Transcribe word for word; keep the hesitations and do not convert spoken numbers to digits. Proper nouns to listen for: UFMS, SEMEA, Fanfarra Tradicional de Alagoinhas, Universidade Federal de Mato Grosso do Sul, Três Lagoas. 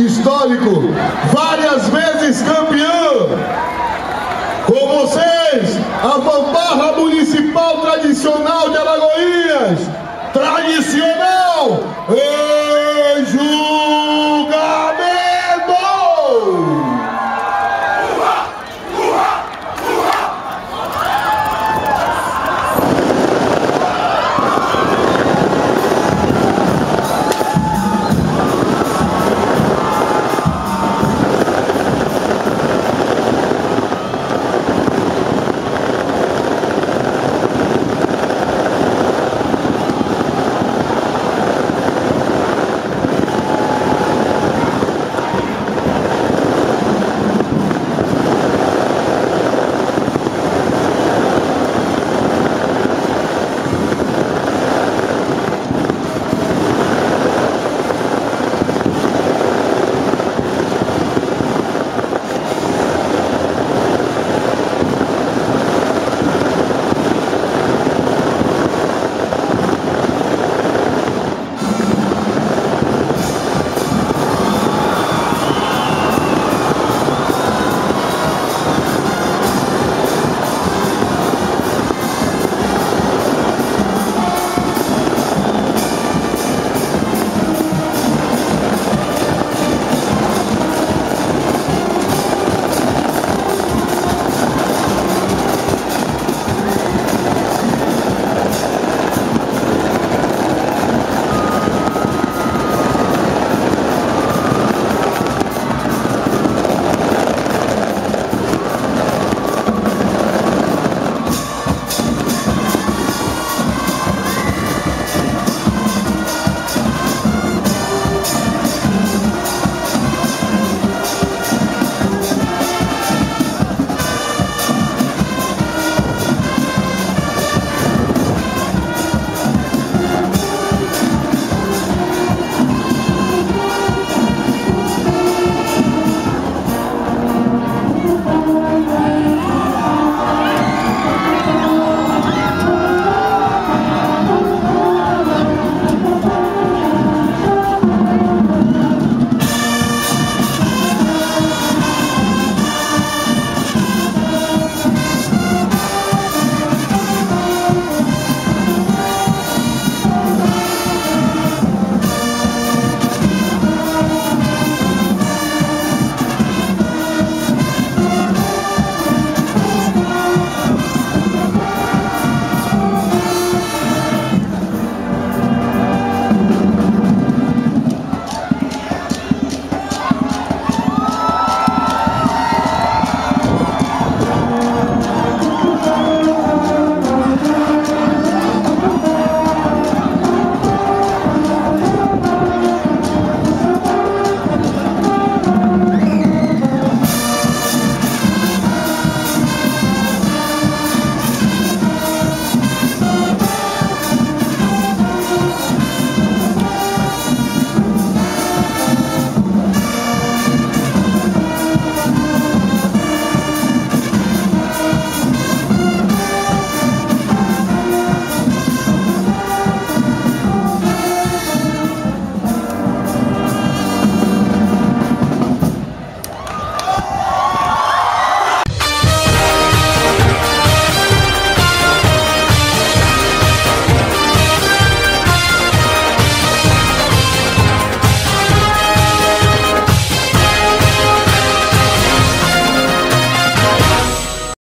histórico, várias vezes campeão. Com vocês, a Fanfarra Municipal Tradicional de Alagoinhas. Tradicional! É...